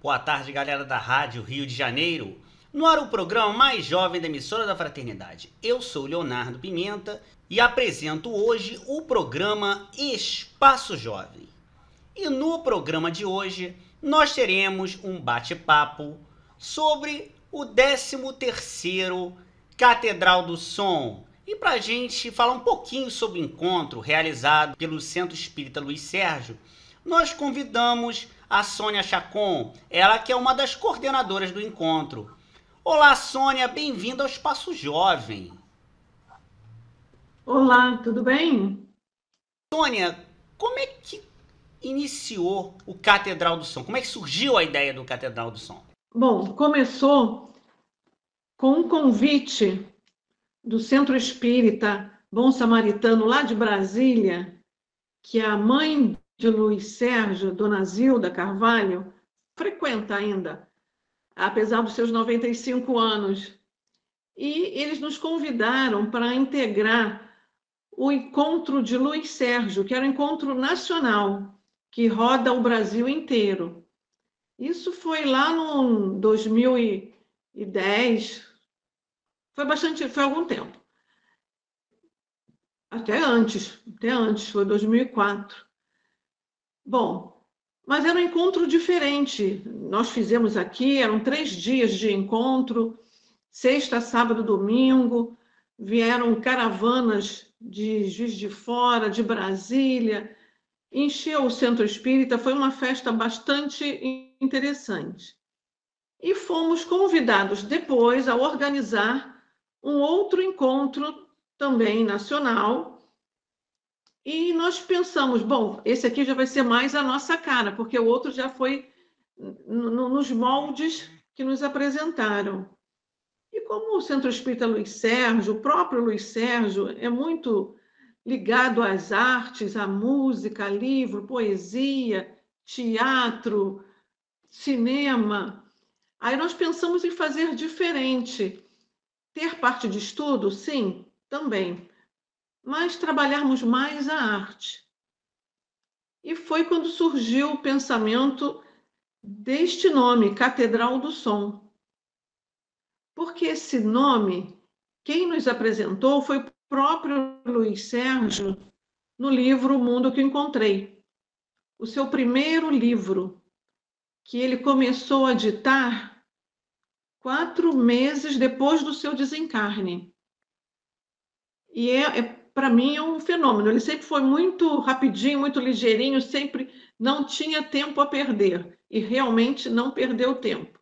Boa tarde, galera da Rádio Rio de Janeiro. No ar, o programa mais jovem da emissora da Fraternidade. Eu sou Leonardo Pimenta e apresento hoje o programa Espaço Jovem. E no programa de hoje, nós teremos um bate-papo sobre o 13º Catedral do Som. E para a gente falar um pouquinho sobre o encontro realizado pelo Centro Espírita Luiz Sérgio, nós convidamos a Sônia Chacon, ela que é uma das coordenadoras do encontro. Olá, Sônia, bem-vinda ao Espaço Jovem. Olá, tudo bem? Sônia, como é que iniciou o Catedral do Som? Como é que surgiu a ideia do Catedral do Som? Bom, começou com um convite do Centro Espírita Bom Samaritano, lá de Brasília, que a mãe de Luiz Sérgio, dona Zilda Carvalho, frequenta ainda, apesar dos seus 95 anos. E eles nos convidaram para integrar o encontro de Luiz Sérgio, que era um encontro nacional, que roda o Brasil inteiro. Isso foi lá no 2010, foi algum tempo. Até antes, foi 2004. Bom, mas era um encontro diferente. Nós fizemos aqui, eram 3 dias de encontro, sexta, sábado, domingo. Vieram caravanas de Juiz de Fora, de Brasília. Encheu o Centro Espírita, foi uma festa bastante interessante. E fomos convidados depois a organizar um outro encontro também nacional. E nós pensamos, bom, esse aqui já vai ser mais a nossa cara, porque o outro já foi nos moldes que nos apresentaram. E como o Centro Espírita Luiz Sérgio, o próprio Luiz Sérgio, é muito ligado às artes, à música, livro, poesia, teatro, cinema, aí nós pensamos em fazer diferente. Ter parte de estudo, sim, também, mas trabalharmos mais a arte. E foi quando surgiu o pensamento deste nome, Catedral do Som. Porque esse nome, quem nos apresentou foi o próprio Luiz Sérgio, no livro O Mundo que Encontrei, o seu primeiro livro, que ele começou a ditar 4 meses depois do seu desencarne. E para mim é um fenômeno, ele sempre foi muito rapidinho, muito ligeirinho, sempre não tinha tempo a perder, e realmente não perdeu tempo.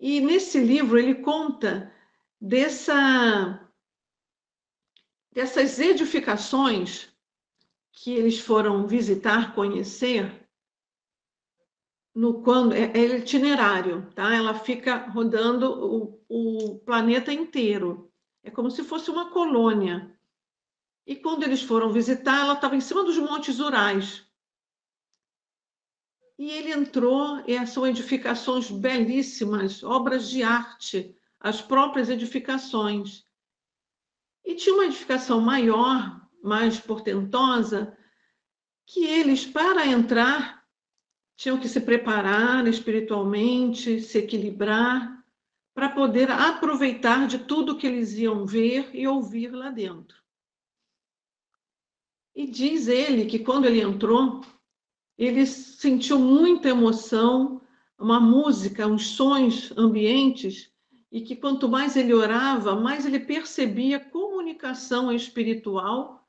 E nesse livro ele conta dessas edificações que eles foram visitar, conhecer, é itinerário, tá? Ela fica rodando o planeta inteiro, é como se fosse uma colônia. E quando eles foram visitar, ela estava em cima dos Montes Urais. E ele entrou, e são edificações belíssimas, obras de arte, as próprias edificações. E tinha uma edificação maior, mais portentosa, que eles, para entrar, tinham que se preparar espiritualmente, se equilibrar, para poder aproveitar de tudo que eles iam ver e ouvir lá dentro. E diz ele que quando ele entrou, ele sentiu muita emoção, uma música, uns sons ambientes, e que quanto mais ele orava, mais ele percebia comunicação espiritual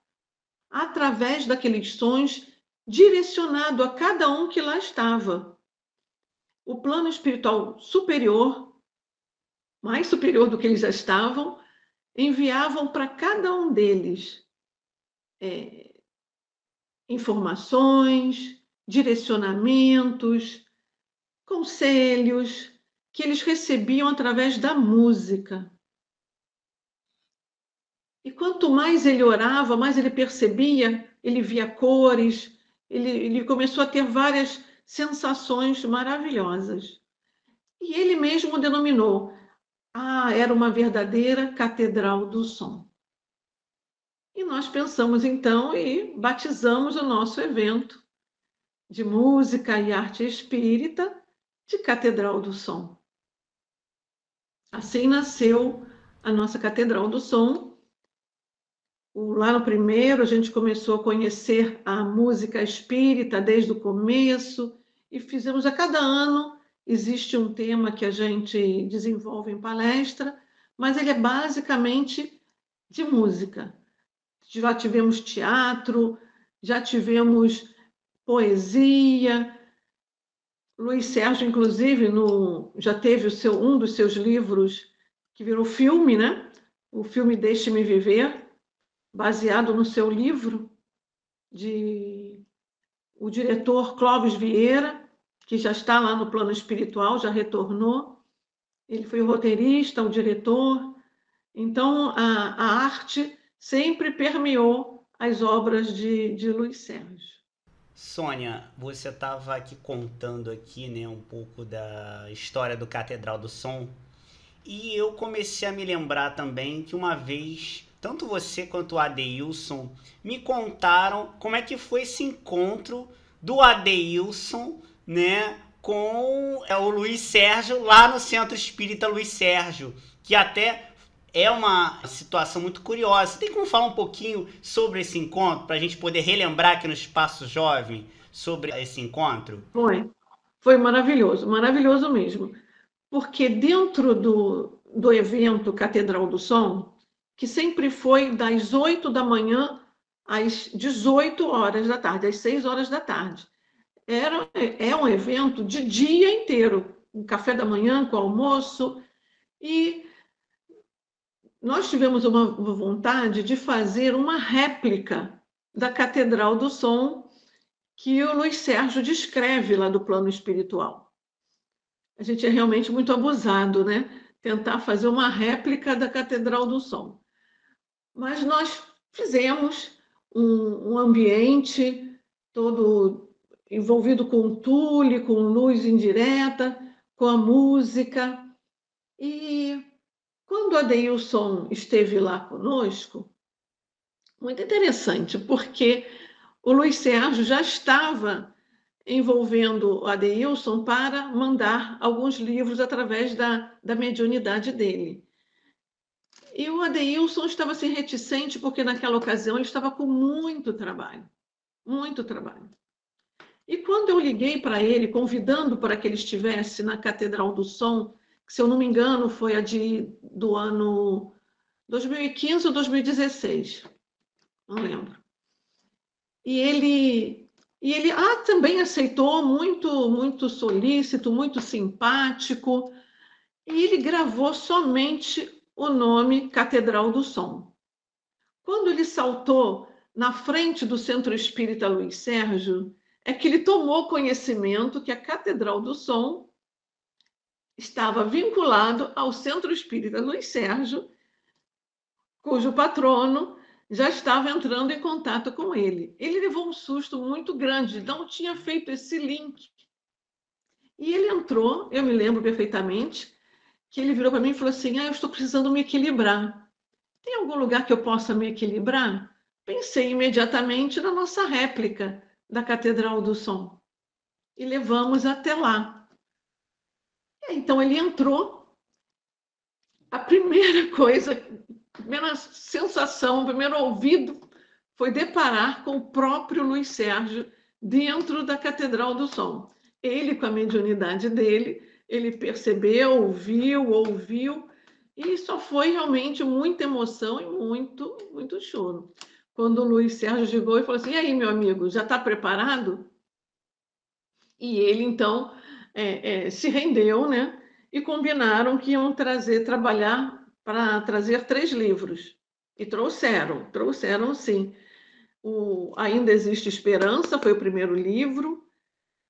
através daqueles sons direcionado a cada um que lá estava. O plano espiritual superior, mais superior do que eles já estavam, enviavam para cada um deles informações, direcionamentos, conselhos que eles recebiam através da música. E quanto mais ele orava, mais ele percebia, ele via cores, ele começou a ter várias sensações maravilhosas. E ele mesmo denominou, era uma verdadeira Catedral do Som. E nós pensamos, então, e batizamos o nosso evento de música e arte espírita de Catedral do Som. Assim nasceu a nossa Catedral do Som. Lá no primeiro, a gente começou a conhecer a música espírita desde o começo e fizemos a cada ano. Existe um tema que a gente desenvolve em palestra, mas ele é basicamente de música. Já tivemos teatro, já tivemos poesia. Luiz Sérgio, inclusive, já teve um dos seus livros que virou filme, né? O filme Deixe-me Viver, baseado no seu livro, o diretor Clóvis Vieira, que já está lá no plano espiritual, já retornou. Ele foi o roteirista, o diretor. Então, a arte sempre permeou as obras de Luiz Sérgio. Sônia, você estava aqui contando aqui, né, um pouco da história do Catedral do Som, e eu comecei a me lembrar também que uma vez, tanto você quanto o Adeilson me contaram como é que foi esse encontro do Adeilson, né, com o Luiz Sérgio lá no Centro Espírita Luiz Sérgio, que até é uma situação muito curiosa. Tem como falar um pouquinho sobre esse encontro, para a gente poder relembrar aqui no Espaço Jovem sobre esse encontro? Foi maravilhoso, maravilhoso mesmo. Porque dentro do evento Catedral do Som, que sempre foi das 8 da manhã às 18 horas da tarde, às 6 horas da tarde, é um evento de dia inteiro, com café da manhã, com almoço, e nós tivemos uma vontade de fazer uma réplica da Catedral do Som que o Luiz Sérgio descreve lá do plano espiritual. A gente é realmente muito abusado, né? Tentar fazer uma réplica da Catedral do Som. Mas nós fizemos um ambiente todo envolvido com tule, com luz indireta, com a música. E quando Adeilson esteve lá conosco, muito interessante, porque o Luiz Sérgio já estava envolvendo Adeilson para mandar alguns livros através da mediunidade dele. E o Adeilson estava assim, reticente, porque naquela ocasião ele estava com muito trabalho, muito trabalho. E quando eu liguei para ele, convidando para que ele estivesse na Catedral do Som, se eu não me engano, foi a do ano 2015 ou 2016, não lembro. E ele também aceitou, muito, muito solícito, muito simpático, e ele gravou somente o nome Catedral do Som. Quando ele saltou na frente do Centro Espírita Luiz Sérgio, é que ele tomou conhecimento que a Catedral do Som estava vinculado ao Centro Espírita Luiz Sérgio, cujo patrono já estava entrando em contato com ele. Ele levou um susto muito grande, não tinha feito esse link. E ele entrou, eu me lembro perfeitamente, que ele virou para mim e falou assim, eu estou precisando me equilibrar. Tem algum lugar que eu possa me equilibrar? Pensei imediatamente na nossa réplica da Catedral do Som. E levamos até lá. Então, ele entrou, a primeira coisa, a primeira sensação, o primeiro ouvido foi deparar com o próprio Luiz Sérgio dentro da Catedral do Som. Ele, com a mediunidade dele, ele percebeu, ouviu, e só foi realmente muita emoção e muito, muito choro. Quando o Luiz Sérgio chegou e falou assim, e aí, meu amigo, já está preparado? E ele, então, se rendeu, né? E combinaram que iam trabalhar para trazer 3 livros. E trouxeram sim. O Ainda Existe Esperança foi o primeiro livro,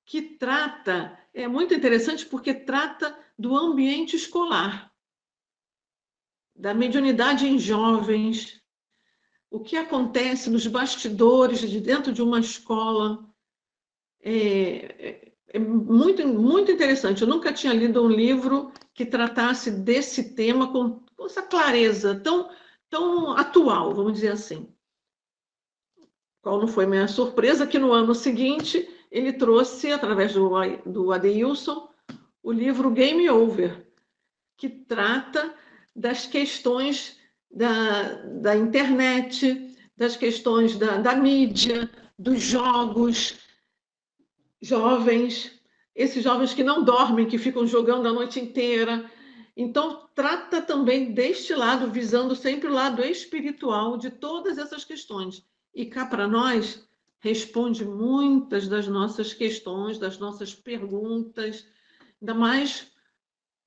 que trata, é muito interessante porque trata do ambiente escolar, da mediunidade em jovens, o que acontece nos bastidores de dentro de uma escola. É muito, muito interessante. Eu nunca tinha lido um livro que tratasse desse tema com essa clareza tão atual, vamos dizer assim. Qual não foi minha surpresa que no ano seguinte ele trouxe, através do Adeilson, o livro Game Over, que trata das questões da internet, das questões da mídia, dos jogos, jovens, esses jovens que não dormem, que ficam jogando a noite inteira. Então, trata também deste lado, visando sempre o lado espiritual de todas essas questões. E cá para nós, responde muitas das nossas questões, das nossas perguntas, ainda mais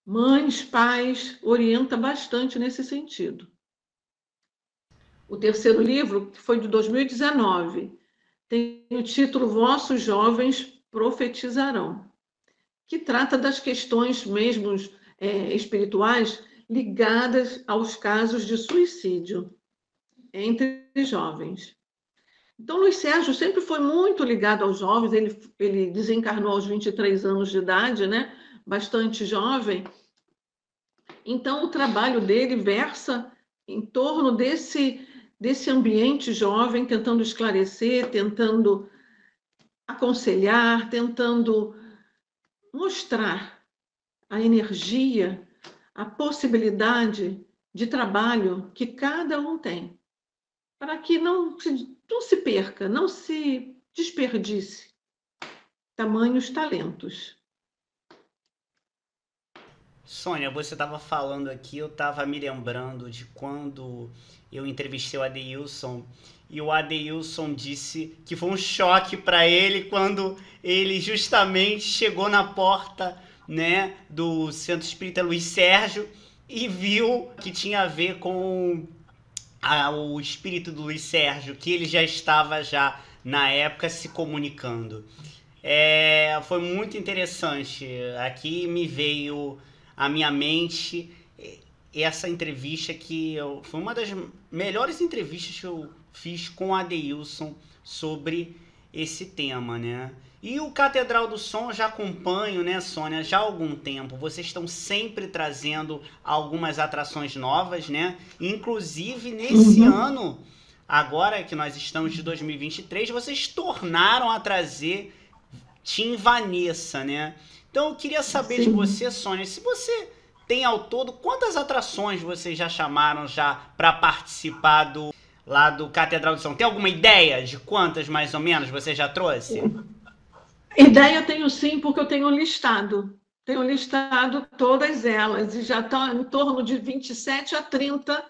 mães, pais, orienta bastante nesse sentido. O terceiro livro foi de 2019, tem o título Vossos Jovens Profetizarão, que trata das questões mesmo espirituais ligadas aos casos de suicídio entre jovens. Então, Luiz Sérgio sempre foi muito ligado aos jovens, ele desencarnou aos 23 anos de idade, né? Bastante jovem. Então, o trabalho dele versa em torno desse ambiente jovem, tentando esclarecer, tentando aconselhar, tentando mostrar a energia, a possibilidade de trabalho que cada um tem, para que não se perca, não se desperdice tamanhos talentos. Sônia, você estava falando aqui, eu estava me lembrando de quando eu entrevistei o Adeilson, e o Adeilson disse que foi um choque para ele quando ele justamente chegou na porta, né, do Centro Espírita Luiz Sérgio e viu que tinha a ver com o espírito do Luiz Sérgio, que ele já estava na época se comunicando. Foi muito interessante, aqui me veio a minha mente essa entrevista foi uma das melhores entrevistas que eu fiz com o Adeilson sobre esse tema, né? E o Catedral do Som eu já acompanho, né, Sônia, já há algum tempo. Vocês estão sempre trazendo algumas atrações novas, né? Inclusive, nesse ano, agora que nós estamos de 2023, vocês tornaram a trazer Tim Vanessa, né? Então, eu queria saber de você, Sônia, se você tem ao todo, quantas atrações vocês já chamaram para participar lá do Catedral do Som? Tem alguma ideia de quantas, mais ou menos, você já trouxe? Ideia eu tenho sim, porque eu tenho listado. Tenho listado todas elas e já está em torno de 27 a 30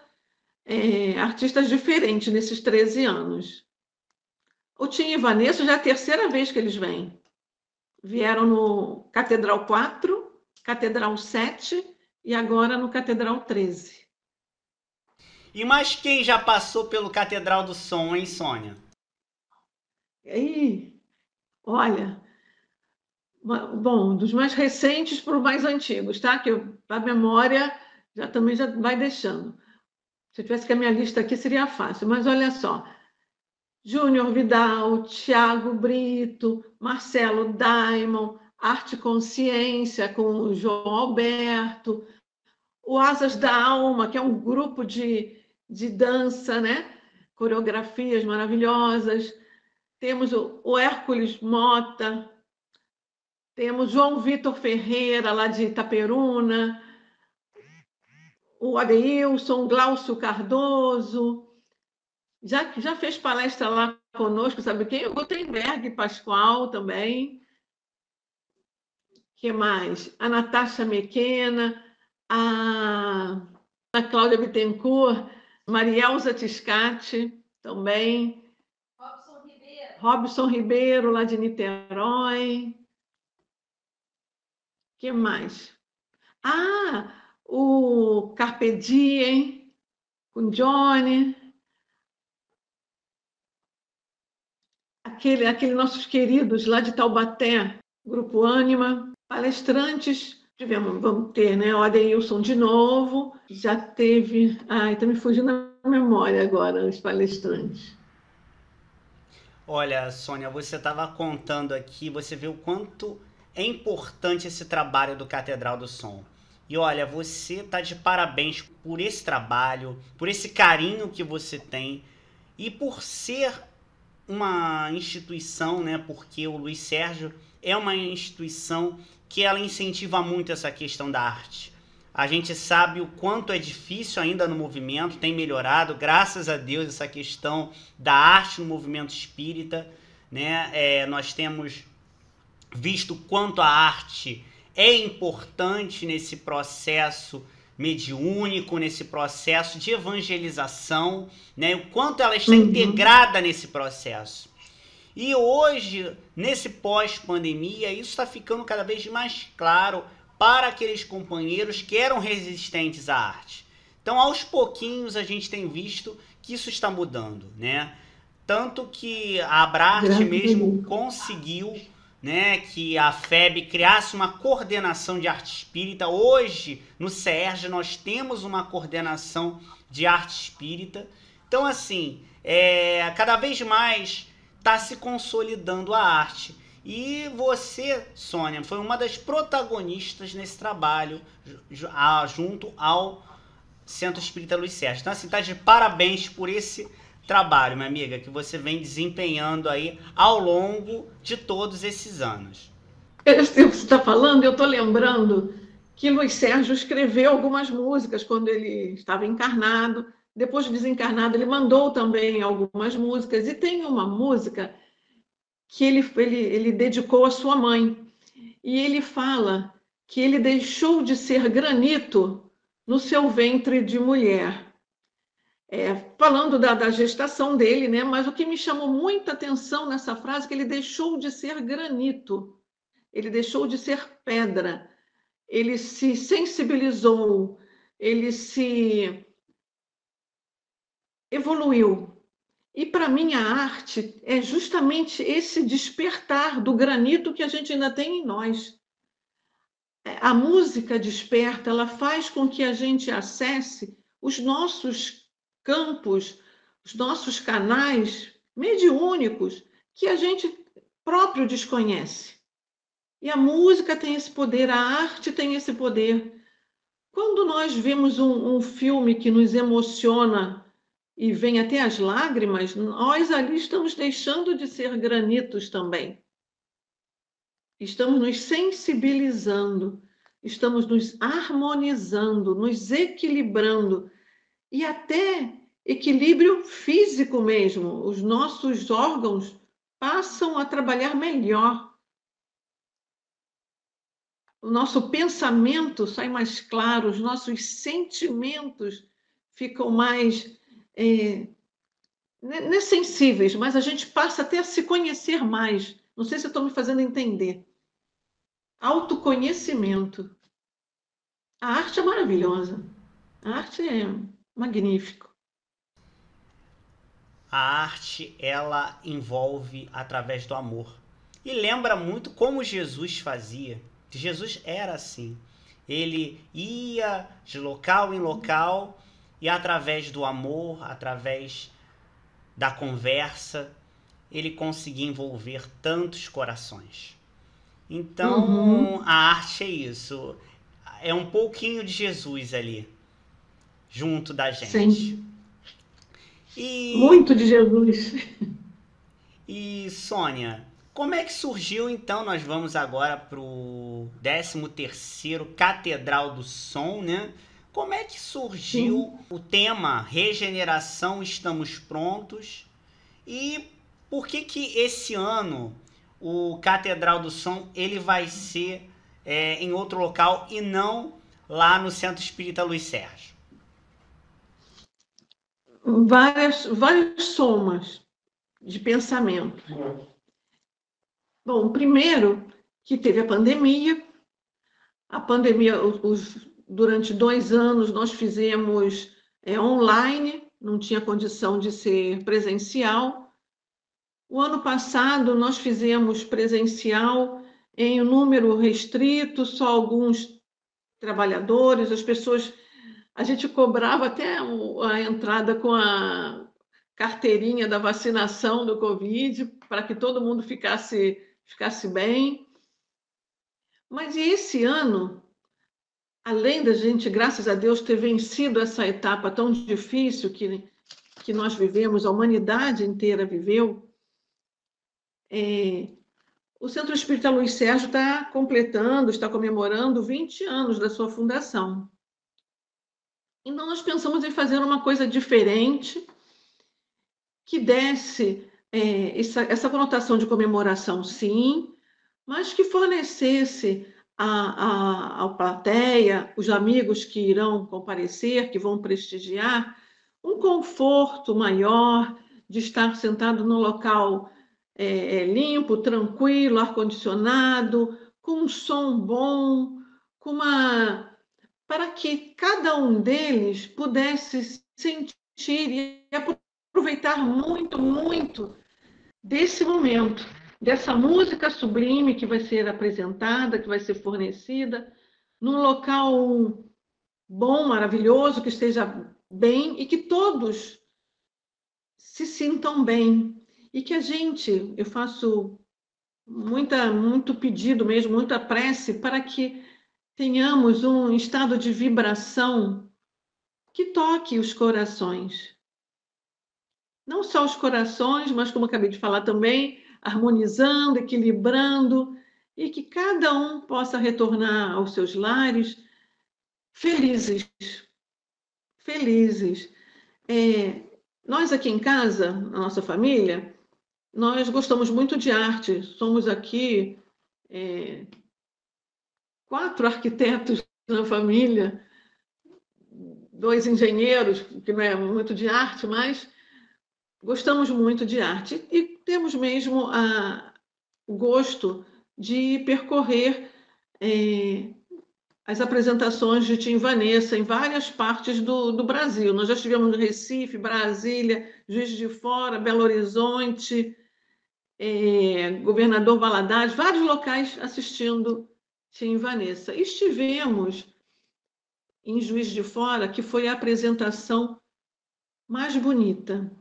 artistas diferentes nesses 13 anos. O Tim e Vanessa já é a terceira vez que eles vêm. Vieram no Catedral 4, Catedral 7 e agora no Catedral 13. E mais quem já passou pelo Catedral do Som, hein, Sônia? E aí, olha, bom, dos mais recentes para os mais antigos, tá? Que a memória já vai deixando. Se eu tivesse que a minha lista aqui seria fácil, mas olha só. Júnior Vidal, Thiago Brito, Marcelo Daimon, Arte Consciência com o João Alberto, o Asas da Alma, que é um grupo de dança, né? Coreografias maravilhosas. Temos o Hércules Mota, temos João Vitor Ferreira, lá de Itaperuna, o Adeilson, Glaucio Cardoso. Já fez palestra lá conosco, sabe quem? O Gutenberg Pascoal também. O que mais? A Natasha Mequena, a Cláudia Bittencourt, Marielsa Tiscati também. Robson Ribeiro, lá de Niterói. O que mais? Ah, o Carpe Diem, com Johnny. Aqueles nossos queridos lá de Taubaté, Grupo Ânima, palestrantes, vamos ter, né? O Adeilson de novo, já teve... Ai, tá me fugindo a memória agora, os palestrantes. Olha, Sônia, você estava contando aqui, você viu o quanto é importante esse trabalho do Catedral do Som. E olha, você tá de parabéns por esse trabalho, por esse carinho que você tem e por ser uma instituição, né? Porque o Luiz Sérgio é uma instituição que ela incentiva muito essa questão da arte. A gente sabe o quanto é difícil ainda no movimento, tem melhorado, graças a Deus, essa questão da arte no movimento espírita, né? Nós temos visto quanto a arte é importante nesse processo mediúnico, nesse processo de evangelização, né? O quanto ela está integrada nesse processo. E hoje, nesse pós-pandemia, isso está ficando cada vez mais claro para aqueles companheiros que eram resistentes à arte. Então, aos pouquinhos, a gente tem visto que isso está mudando, né? Tanto que a Abrarte mesmo conseguiu, né, que a FEB criasse uma coordenação de arte espírita. Hoje, no CERJ, nós temos uma coordenação de arte espírita. Então, assim, cada vez mais está se consolidando a arte. E você, Sônia, foi uma das protagonistas nesse trabalho junto ao Centro Espírita Luiz Sérgio. Então, assim, tá de parabéns por esse trabalho, minha amiga, que você vem desempenhando aí ao longo de todos esses anos. Você está falando, eu estou lembrando que Luiz Sérgio escreveu algumas músicas quando ele estava encarnado. Depois de desencarnado, ele mandou também algumas músicas. E tem uma música que ele dedicou à sua mãe. E ele fala que ele deixou de ser granito no seu ventre de mulher. Falando da gestação dele, né? Mas o que me chamou muita atenção nessa frase é que ele deixou de ser granito. Ele deixou de ser pedra. Ele se sensibilizou. Ele se evoluiu. E, para mim, a arte é justamente esse despertar do granito que a gente ainda tem em nós. A música desperta, ela faz com que a gente acesse os nossos campos, os nossos canais mediúnicos que a gente próprio desconhece. E a música tem esse poder, a arte tem esse poder. Quando nós vemos um filme que nos emociona e vem até as lágrimas, nós ali estamos deixando de ser granitos também. Estamos nos sensibilizando, estamos nos harmonizando, nos equilibrando, e até equilíbrio físico mesmo. Os nossos órgãos passam a trabalhar melhor. O nosso pensamento sai mais claro, os nossos sentimentos ficam mais não é sensíveis, mas a gente passa até a se conhecer mais. Não sei se eu estou me fazendo entender. Autoconhecimento. A arte é maravilhosa. A arte é magnífico. A arte, ela envolve através do amor. E lembra muito como Jesus fazia. Jesus era assim. Ele ia de local em local. E através do amor, através da conversa, ele conseguia envolver tantos corações. Então, a arte é isso. É um pouquinho de Jesus ali, junto da gente. Sim. Muito de Jesus. E, Sônia, como é que surgiu, então, nós vamos agora para o 13º Catedral do Som, né? Como é que surgiu o tema Regeneração, Estamos Prontos? E por que que esse ano o Catedral do Som ele vai ser em outro local e não lá no Centro Espírita Luiz Sérgio? Várias somas de pensamento. Bom, primeiro que teve a pandemia. A pandemia... Durante 2 anos nós fizemos online, não tinha condição de ser presencial. O ano passado nós fizemos presencial em um número restrito, só alguns trabalhadores, as pessoas... A gente cobrava até a entrada com a carteirinha da vacinação do Covid para que todo mundo ficasse bem. Mas esse ano... Além da gente, graças a Deus, ter vencido essa etapa tão difícil que nós vivemos, a humanidade inteira viveu, O Centro Espírita Luiz Sérgio está comemorando 20 anos da sua fundação. Então, nós pensamos em fazer uma coisa diferente que desse essa conotação de comemoração, sim, mas que fornecesse à plateia, os amigos que irão comparecer, que vão prestigiar, um conforto maior de estar sentado num local limpo, tranquilo, ar-condicionado, com um som bom, para que cada um deles pudesse sentir e aproveitar muito, muito desse momento, dessa música sublime que vai ser apresentada, que vai ser fornecida, num local bom, maravilhoso, que esteja bem e que todos se sintam bem. E que eu faço muito pedido mesmo, muita prece, para que tenhamos um estado de vibração que toque os corações. Não só os corações, mas como eu acabei de falar também, harmonizando, equilibrando, e que cada um possa retornar aos seus lares felizes. Felizes. Nós aqui em casa, na nossa família, nós gostamos muito de arte. Somos aqui 4 arquitetos na família, 2 engenheiros, que não é muito de arte, mas gostamos muito de arte e temos mesmo o gosto de percorrer as apresentações de Tim Vanessa em várias partes do Brasil. Nós já estivemos no Recife, Brasília, Juiz de Fora, Belo Horizonte, Governador Valadares, vários locais assistindo Tim Vanessa. Estivemos em Juiz de Fora, que foi a apresentação mais bonita.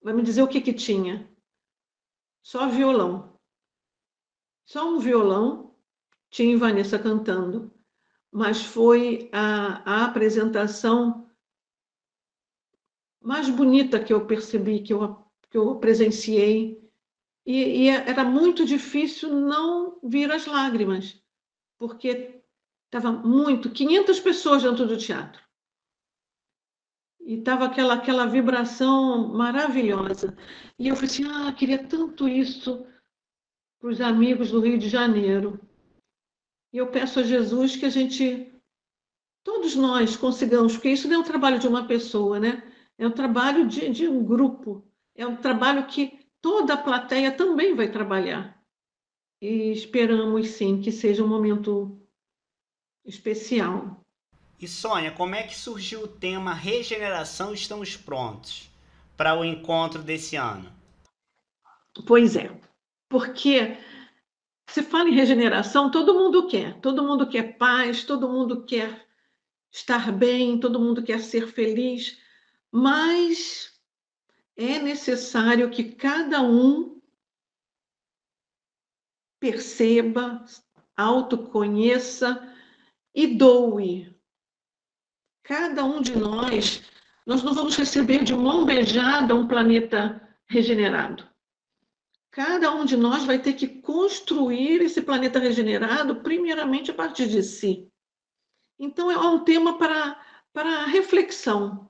Vai me dizer o que tinha? Só violão. Só um violão, tinha Vanessa cantando. Mas foi a apresentação mais bonita que eu percebi, que eu presenciei. E era muito difícil não vir as lágrimas, porque estava 500 pessoas dentro do teatro. E estava aquela vibração maravilhosa. E eu falei assim, queria tanto isso para os amigos do Rio de Janeiro. E eu peço a Jesus que todos nós consigamos, porque isso não é um trabalho de uma pessoa, né? É um trabalho de um grupo. É um trabalho que toda a plateia também vai trabalhar. E esperamos, sim, que seja um momento especial. E, Sônia, como é que surgiu o tema Regeneração Estamos Prontos para o encontro desse ano? Pois é, porque se fala em regeneração, todo mundo quer paz, todo mundo quer estar bem, todo mundo quer ser feliz, mas é necessário que cada um perceba, autoconheça e doe. Cada um de nós não vamos receber de mão beijada um planeta regenerado. Cada um de nós vai ter que construir esse planeta regenerado, primeiramente a partir de si. Então, é um tema para reflexão,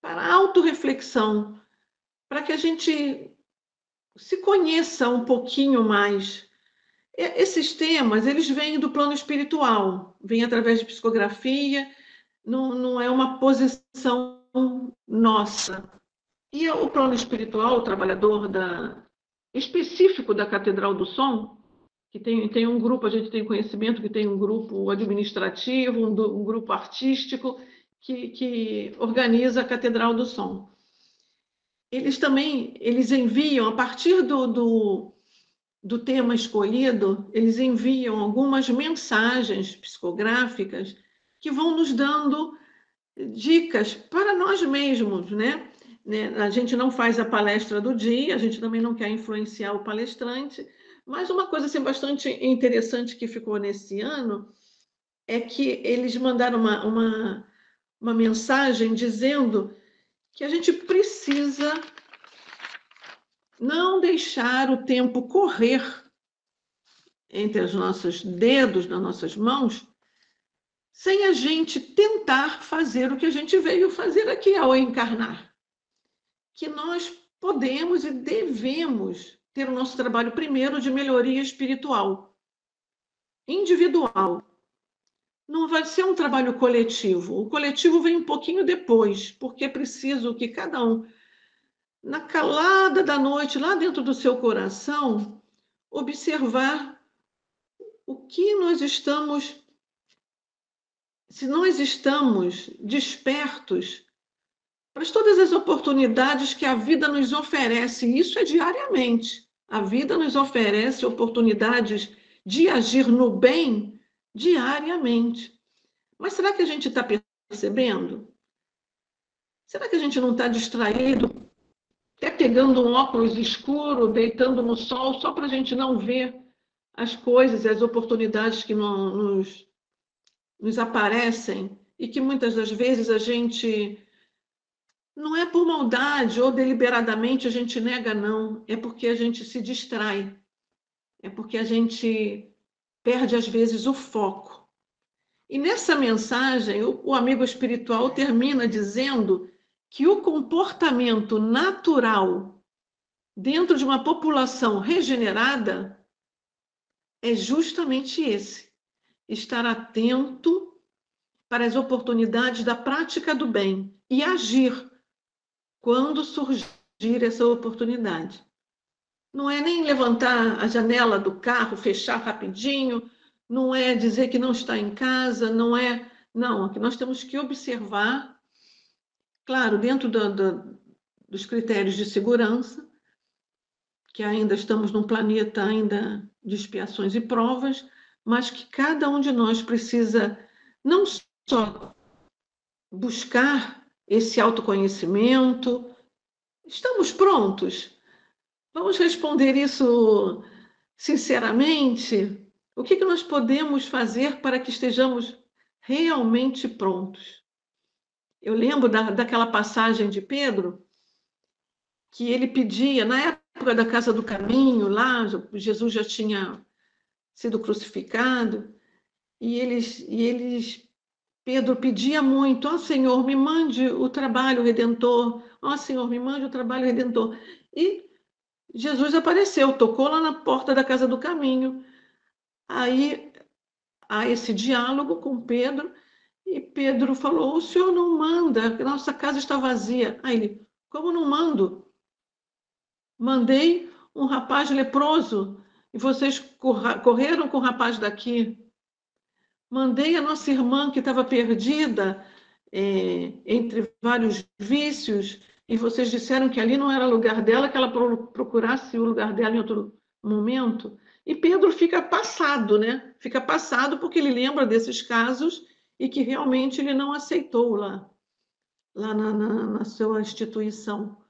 para autorreflexão, para que a gente se conheça um pouquinho mais. Esses temas, eles vêm do plano espiritual, vêm através de psicografia. Não é uma posição nossa. E o plano espiritual, o trabalhador específico da Catedral do Som, que tem um grupo, a gente tem conhecimento que tem um grupo administrativo, um grupo artístico que organiza a Catedral do Som. Eles enviam, a partir do tema escolhido, eles enviam algumas mensagens psicográficas que vão nos dando dicas para nós mesmos, né? A gente não faz a palestra do dia, a gente também não quer influenciar o palestrante, mas uma coisa assim, bastante interessante que ficou nesse ano é que eles mandaram uma mensagem dizendo que a gente precisa não deixar o tempo correr entre os nossos dedos, nas nossas mãos, sem a gente tentar fazer o que a gente veio fazer aqui ao encarnar. Que nós podemos e devemos ter o nosso trabalho primeiro de melhoria espiritual, individual. Não vai ser um trabalho coletivo. O coletivo vem um pouquinho depois, porque é preciso que cada um, na calada da noite, lá dentro do seu coração, observar o que nós estamos... Se nós estamos despertos para todas as oportunidades que a vida nos oferece, e isso é diariamente. A vida nos oferece oportunidades de agir no bem diariamente. Mas será que a gente está percebendo? Será que a gente não está distraído, até pegando um óculos escuro, deitando no sol, só para a gente não ver as coisas e as oportunidades que nos aparecem e que muitas das vezes a gente... Não é por maldade ou deliberadamente a gente nega, não. É porque a gente se distrai. É porque a gente perde, às vezes, o foco. E nessa mensagem, o amigo espiritual termina dizendo que o comportamento natural dentro de uma população regenerada é justamente esse. Estar atento para as oportunidades da prática do bem e agir quando surgir essa oportunidade. Não é nem levantar a janela do carro, fechar rapidinho, não é dizer que não está em casa, não é... Não, que nós temos que observar, claro, dentro dos critérios de segurança, que ainda estamos num planeta ainda de expiações e provas, mas que cada um de nós precisa não só buscar esse autoconhecimento. Estamos prontos? Vamos responder isso sinceramente? O que nós podemos fazer para que estejamos realmente prontos? Eu lembro daquela passagem de Pedro, que ele pedia, na época da Casa do Caminho, lá Jesus já tinha sido crucificado, e Pedro pedia muito: ó Senhor, me mande o trabalho redentor, ó Senhor, me mande o trabalho redentor. E Jesus apareceu, tocou lá na porta da Casa do Caminho. Aí há esse diálogo com Pedro, e Pedro falou: o Senhor não manda, nossa casa está vazia. Aí ele: como não mando? Mandei um rapaz leproso e vocês correram com o rapaz daqui. Mandei a nossa irmã que estava perdida entre vários vícios e vocês disseram que ali não era lugar dela, que ela procurasse o lugar dela em outro momento. E Pedro fica passado, né? Fica passado porque ele lembra desses casos e que realmente ele não aceitou lá na sua instituição.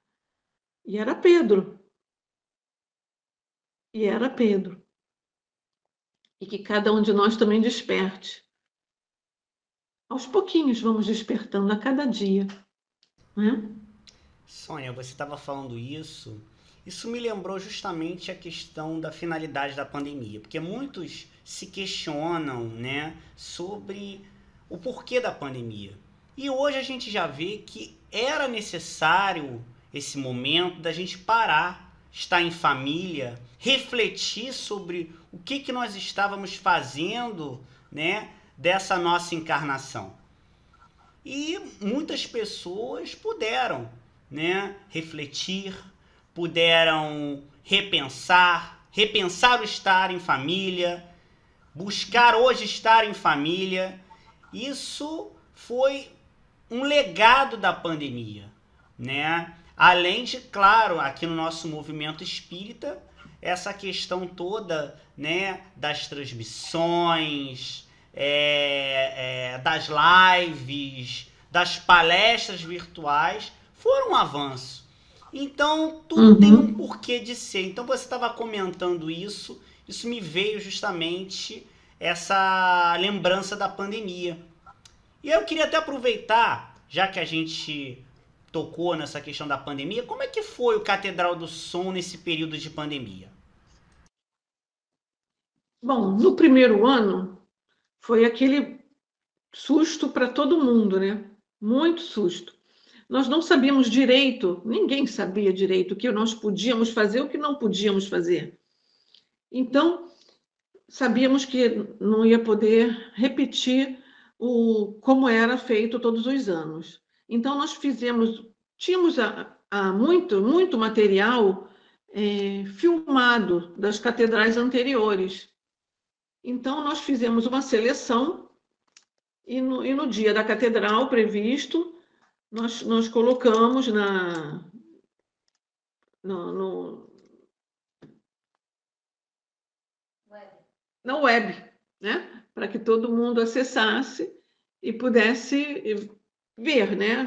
E era Pedro. E que cada um de nós também desperte. Aos pouquinhos vamos despertando a cada dia, né? Sônia, você estava falando isso. Isso me lembrou justamente a questão da finalidade da pandemia, porque muitos se questionam, né, sobre o porquê da pandemia. E hoje a gente já vê que era necessário esse momento da gente parar, estar em família, refletir sobre o que nós estávamos fazendo, né, dessa nossa encarnação. E muitas pessoas puderam, né, refletir, puderam repensar o estar em família, buscar hoje estar em família. Isso foi um legado da pandemia, né? Além de, claro, aqui no nosso movimento espírita, essa questão toda, né, das transmissões, das lives, das palestras virtuais, foram um avanço. Então, tudo tem um porquê de ser. Então, você estava comentando isso, isso me veio justamente essa lembrança da pandemia. E eu queria até aproveitar, já que a gente tocou nessa questão da pandemia, como é que foi o Catedral do Som nesse período de pandemia? Bom, no primeiro ano foi aquele susto para todo mundo, né? Muito susto. Nós não sabíamos direito, ninguém sabia direito o que nós podíamos fazer, o que não podíamos fazer. Então, sabíamos que não ia poder repetir como era feito todos os anos. Então, nós fizemos, tínhamos muito material filmado das catedrais anteriores. Então, nós fizemos uma seleção e no dia da catedral previsto, nós colocamos na web, né? Para que todo mundo acessasse e pudesse ver, né?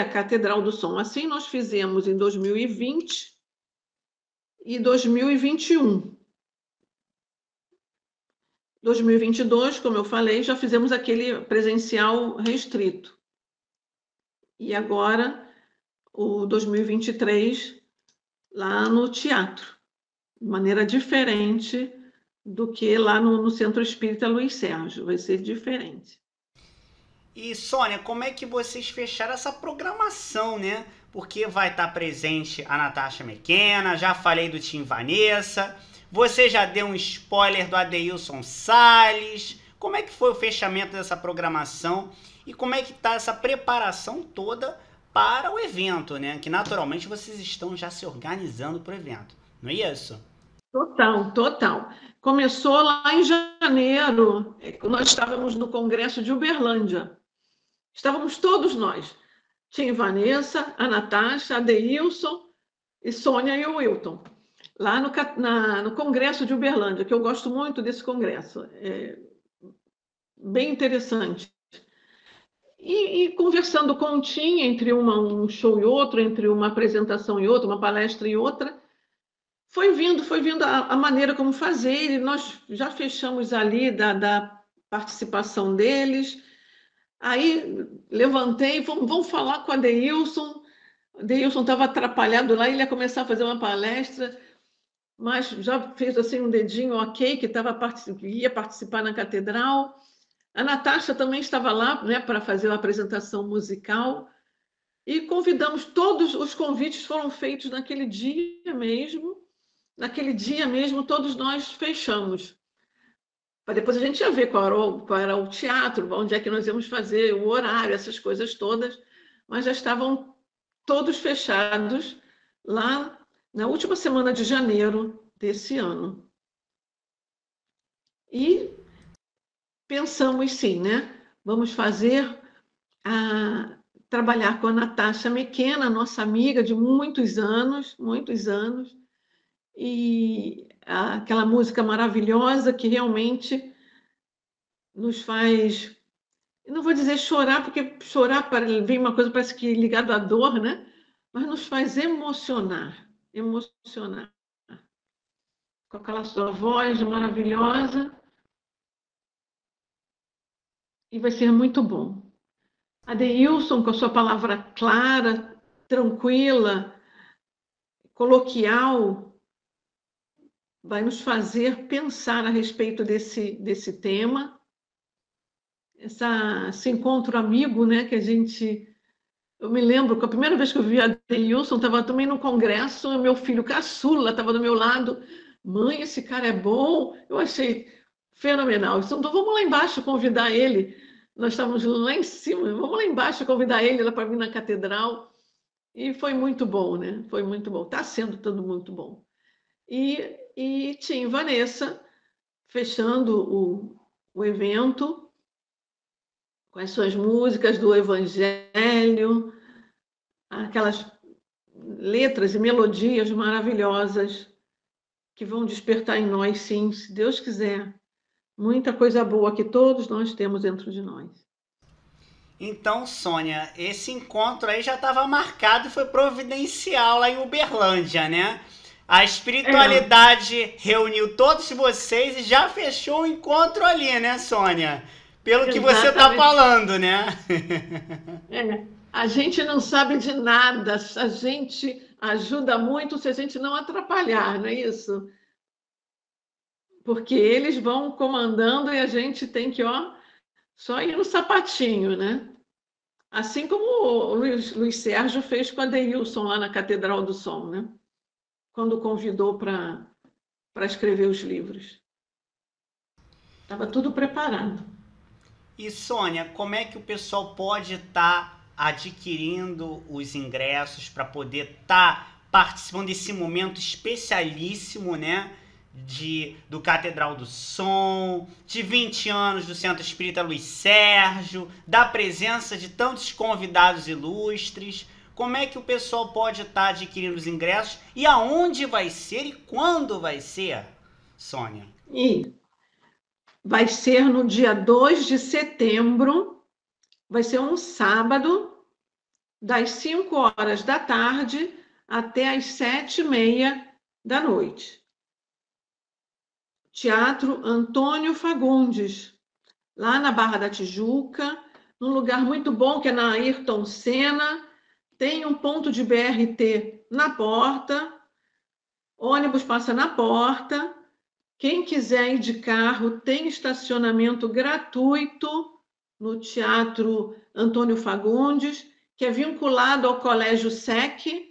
A Catedral do Som. Assim, nós fizemos em 2020 e 2021. 2022, como eu falei, já fizemos aquele presencial restrito. E agora, o 2023, lá no teatro, de maneira diferente do que lá no Centro Espírita Luiz Sérgio, vai ser diferente. E, Sônia, como é que vocês fecharam essa programação, né? Porque vai estar presente a Natasha Mequena, já falei do Tim Vanessa... Você já deu um spoiler do Adeilson Salles. Como é que foi o fechamento dessa programação? E como é que está essa preparação toda para o evento, né? Que naturalmente vocês estão já se organizando para o evento, não é isso? Total, total. Começou lá em janeiro, nós estávamos no Congresso de Uberlândia. Estávamos todos nós. Tinha Vanessa, a Natasha, Adeilson, e Sônia e o Wilton. Lá no Congresso de Uberlândia, que eu gosto muito desse congresso, é bem interessante. E conversando com o Tim, entre um show e outro, entre uma apresentação e outra, uma palestra e outra, foi vindo a maneira como fazer, e nós já fechamos ali da participação deles. Aí levantei, vamos falar com o Adeilson. O Adeilson estava atrapalhado lá, ele ia começar a fazer uma palestra... mas já fez assim um dedinho ok, que ia participar na catedral. A Natasha também estava lá, né, para fazer uma apresentação musical. E convidamos, todos os convites foram feitos naquele dia mesmo. Naquele dia mesmo, todos nós fechamos. Para depois a gente ia ver qual era o teatro, onde é que nós íamos fazer, o horário, essas coisas todas. Mas já estavam todos fechados lá, na última semana de janeiro desse ano. E pensamos sim, né? Vamos trabalhar com a Natasha Mequena, nossa amiga de muitos anos, e aquela música maravilhosa que realmente nos faz, não vou dizer chorar, porque chorar vem uma coisa parece que ligada à dor, né? Mas nos faz emocionar, com aquela sua voz maravilhosa, e vai ser muito bom. Adeilson, com a sua palavra clara, tranquila, coloquial, vai nos fazer pensar a respeito desse tema, esse encontro amigo, né, que a gente... Eu me lembro que a primeira vez que eu vi a Adeilson, estava também no congresso, meu filho caçula estava do meu lado. Mãe, esse cara é bom. Eu achei fenomenal. Então, vamos lá embaixo convidar ele. Nós estávamos lá em cima, vamos lá embaixo convidar ele para vir na catedral. E foi muito bom, né? Foi muito bom. Está sendo tudo muito bom. E Tim Vanessa fechando o evento com as suas músicas do Evangelho, aquelas letras e melodias maravilhosas que vão despertar em nós, sim, se Deus quiser, muita coisa boa que todos nós temos dentro de nós. Então, Sônia, esse encontro aí já estava marcado e foi providencial lá em Uberlândia, né? A espiritualidade reuniu todos vocês e já fechou o encontro ali, né, Sônia? Pelo que você está falando, né? A gente não sabe de nada, a gente ajuda muito se a gente não atrapalhar, não é isso? porque eles vão comandando e a gente tem que, ó, só ir no sapatinho, né? Assim como o Luiz Sérgio fez com a Adeilson lá na Catedral do Som, né? Quando convidou para escrever os livros. Estava tudo preparado. E, Sônia, como é que o pessoal pode estar adquirindo os ingressos para poder estar participando desse momento especialíssimo, né? Do Catedral do Som, de 20 anos do Centro Espírita Luiz Sérgio, da presença de tantos convidados ilustres. Como é que o pessoal pode estar adquirindo os ingressos e aonde vai ser e quando vai ser, Sônia? E vai ser no dia 2 de setembro, vai ser um sábado, das 5 horas da tarde até as 7h30 da noite. Teatro Antônio Fagundes, lá na Barra da Tijuca, num lugar muito bom que é na Ayrton Senna, tem um ponto de BRT na porta, ônibus passa na porta, quem quiser ir de carro tem estacionamento gratuito no Teatro Antônio Fagundes, que é vinculado ao Colégio SEC,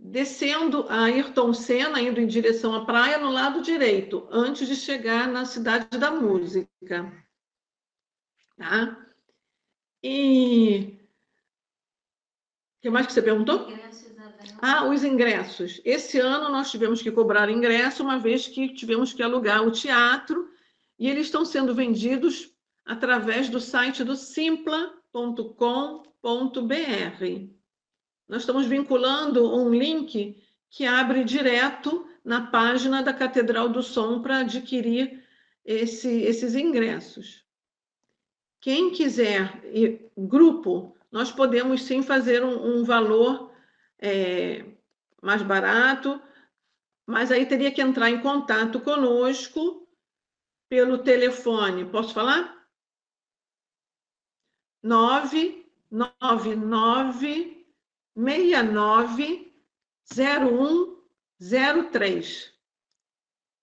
descendo a Ayrton Senna, indo em direção à praia, no lado direito, antes de chegar na Cidade da Música. Tá? E... o que mais que você perguntou? Ah, os ingressos. Esse ano nós tivemos que cobrar ingresso, uma vez que tivemos que alugar o teatro, e eles estão sendo vendidos através do site do simpla.com.br. Nós estamos vinculando um link que abre direto na página da Catedral do Som para adquirir esses ingressos. Quem quiser grupo, nós podemos sim fazer um valor mais barato, mas aí teria que entrar em contato conosco pelo telefone. Posso falar? 999-690103.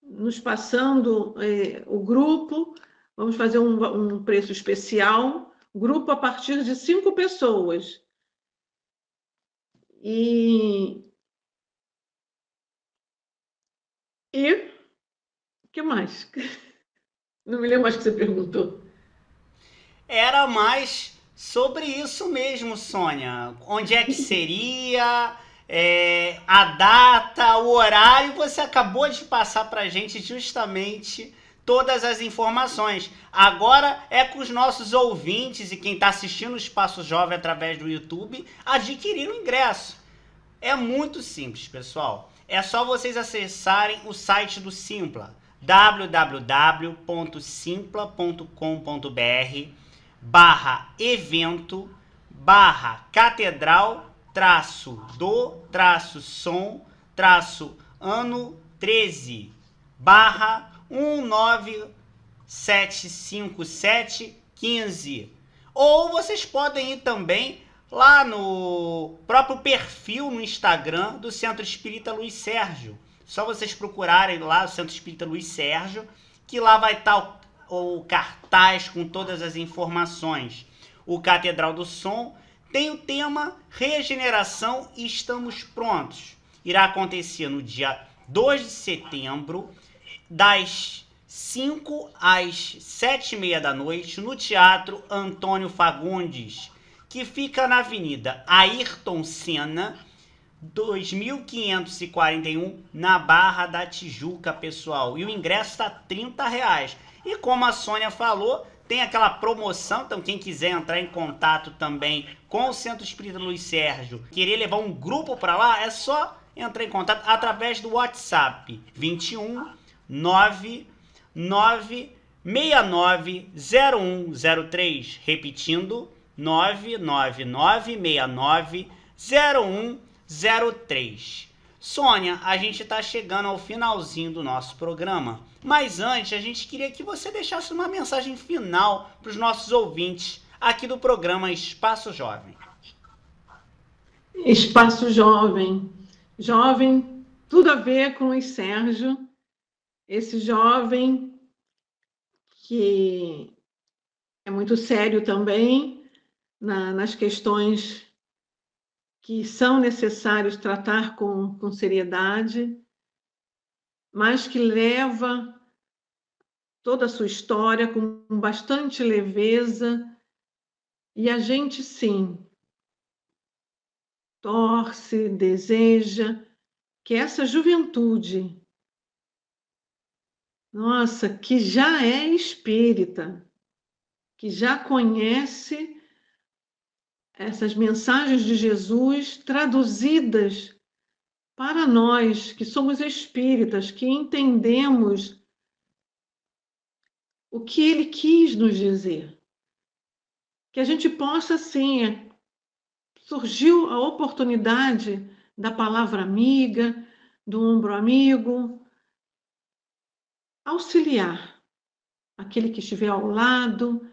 Nos passando o grupo, vamos fazer um preço especial, grupo a partir de 5 pessoas. E o que mais? Não me lembro mais o que você perguntou. Era mais... sobre isso mesmo, Sônia. Onde é que seria, a data, o horário? Você acabou de passar para a gente justamente todas as informações. Agora é com os nossos ouvintes e quem está assistindo o Espaço Jovem através do YouTube adquirir o ingresso. É muito simples, pessoal. É só vocês acessarem o site do Simpla, www.simpla.com.br/evento/catedral-do-som-ano13/1975715. Ou vocês podem ir também lá no próprio perfil no Instagram do Centro Espírita Luiz Sérgio. Só vocês procurarem lá o Centro Espírita Luiz Sérgio, que lá vai estar o cartaz com todas as informações. O Catedral do Som tem o tema Regeneração e Estamos Prontos. Irá acontecer no dia 2 de setembro, das 5 às 7h30 da noite, no Teatro Antônio Fagundes, que fica na Avenida Ayrton Senna, 2541, na Barra da Tijuca, pessoal. E o ingresso está R$30. E como a Sônia falou, tem aquela promoção, então quem quiser entrar em contato também com o Centro Espírita Luiz Sérgio, querer levar um grupo para lá, é só entrar em contato através do WhatsApp 21 999-690103, repetindo 999-690103. Sônia, a gente está chegando ao finalzinho do nosso programa, mas antes a gente queria que você deixasse uma mensagem final para os nossos ouvintes aqui do programa Espaço Jovem. Espaço Jovem. Jovem, tudo a ver com o Luiz Sérgio, esse jovem que é muito sério também nas questões que são necessários tratar com seriedade, mas que leva toda a sua história com bastante leveza, e a gente, sim, torce, deseja que essa juventude, nossa, que já é espírita, que já conhece essas mensagens de Jesus traduzidas para nós, que somos espíritas, que entendemos o que ele quis nos dizer. Que a gente possa, sim, surgiu a oportunidade da palavra amiga, do ombro amigo, auxiliar aquele que estiver ao lado,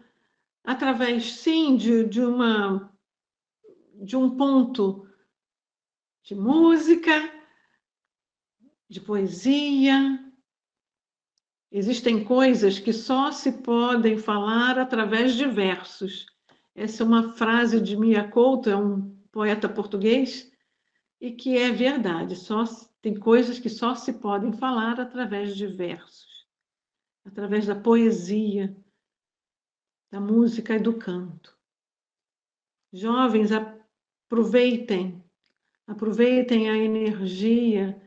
através, sim, de um ponto de música, de poesia. Existem coisas que só se podem falar através de versos. Essa é uma frase de Mia Couto, é um poeta português, e que é verdade. Tem coisas que só se podem falar através de versos, através da poesia, da música e do canto. Jovens, aproveitem a energia,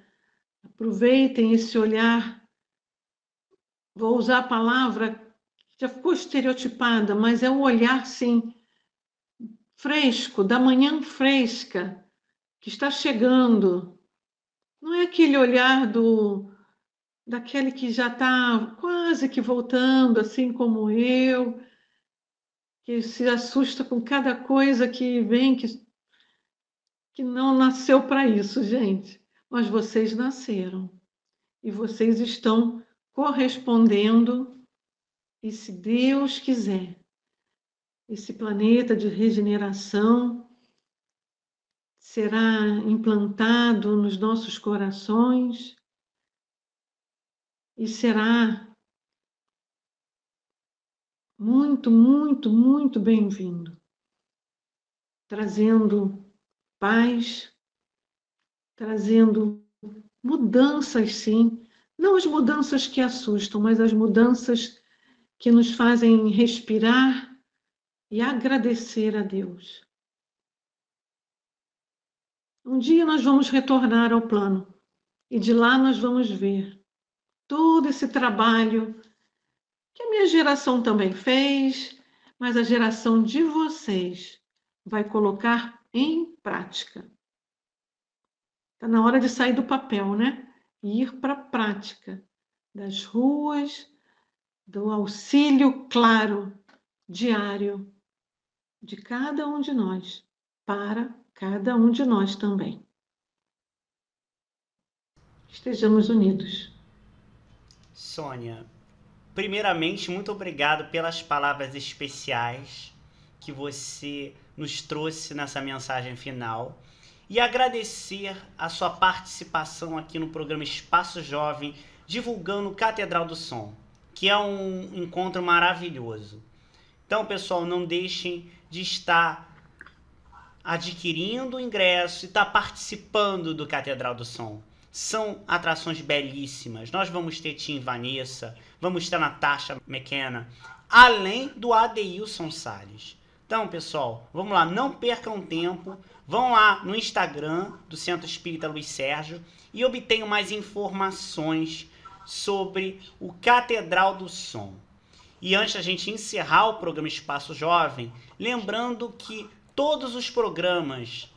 aproveitem esse olhar. Vou usar a palavra, já ficou estereotipada, mas é um olhar, sim, fresco, da manhã fresca, que está chegando. Não é aquele olhar daquele que já está quase que voltando, assim como eu, que se assusta com cada coisa que vem, que não nasceu para isso, gente. Mas vocês nasceram e vocês estão correspondendo, e se Deus quiser, esse planeta de regeneração será implantado nos nossos corações e será muito, muito, muito bem-vindo, trazendo paz, trazendo mudanças, sim. Não as mudanças que assustam, mas as mudanças que nos fazem respirar e agradecer a Deus. Um dia nós vamos retornar ao plano e de lá nós vamos ver todo esse trabalho que a minha geração também fez, mas a geração de vocês vai colocar em prática. Está na hora de sair do papel, né? E ir para a prática das ruas, do auxílio claro, diário, de cada um de nós, para cada um de nós também. Estejamos unidos. Sônia, primeiramente, muito obrigado pelas palavras especiais que você nos trouxe nessa mensagem final. E agradecer a sua participação aqui no programa Espaço Jovem, divulgando Catedral do Som, que é um encontro maravilhoso. Então, pessoal, não deixem de estar adquirindo o ingresso e estar participando do Catedral do Som. São atrações belíssimas. Nós vamos ter Tim Vanessa, vamos ter Natasha Mequena, além do Adeilson Salles. Então, pessoal, vamos lá, não percam tempo. Vão lá no Instagram do Centro Espírita Luiz Sérgio e obtenham mais informações sobre o Catedral do Som. E antes da gente encerrar o programa Espaço Jovem, lembrando que todos os programas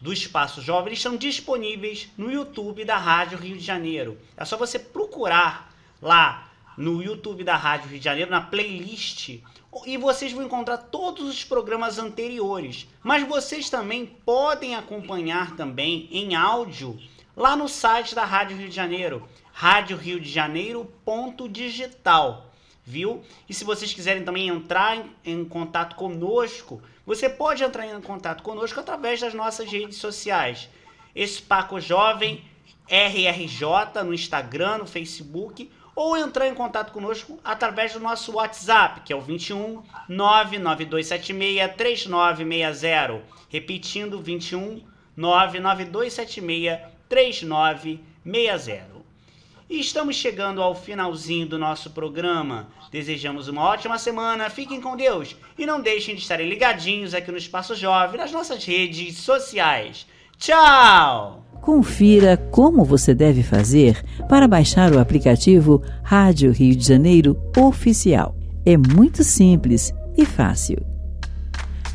do Espaço Jovem estão disponíveis no YouTube da Rádio Rio de Janeiro. É só você procurar lá no YouTube da Rádio Rio de Janeiro, na playlist, e vocês vão encontrar todos os programas anteriores. Mas vocês também podem acompanhar também em áudio lá no site da Rádio Rio de Janeiro, radioriodejaneiro.digital, viu? E se vocês quiserem também entrar em contato conosco, você pode entrar em contato conosco através das nossas redes sociais. Espaço Jovem RRJ no Instagram, no Facebook, ou entrar em contato conosco através do nosso WhatsApp, que é o 21 99276 3960. Repetindo, 21 99276 3960. E estamos chegando ao finalzinho do nosso programa. Desejamos uma ótima semana, fiquem com Deus e não deixem de estarem ligadinhos aqui no Espaço Jovem, nas nossas redes sociais. Tchau! Confira como você deve fazer para baixar o aplicativo Rádio Rio de Janeiro Oficial. É muito simples e fácil.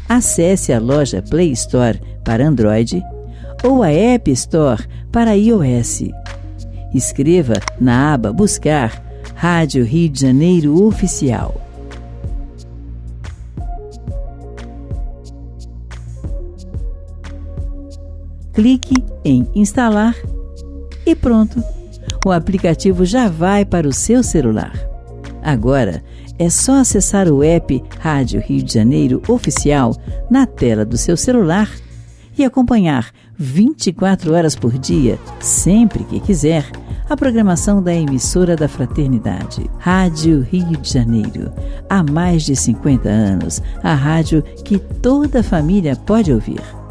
Acesse a loja Play Store para Android ou a App Store para iOS. Escreva na aba Buscar Rádio Rio de Janeiro Oficial. Clique em Instalar e pronto! O aplicativo já vai para o seu celular. Agora é só acessar o app Rádio Rio de Janeiro Oficial na tela do seu celular e acompanhar 24 horas por dia, sempre que quiser, a programação da emissora da Fraternidade. Rádio Rio de Janeiro. Há mais de 50 anos, a rádio que toda a família pode ouvir.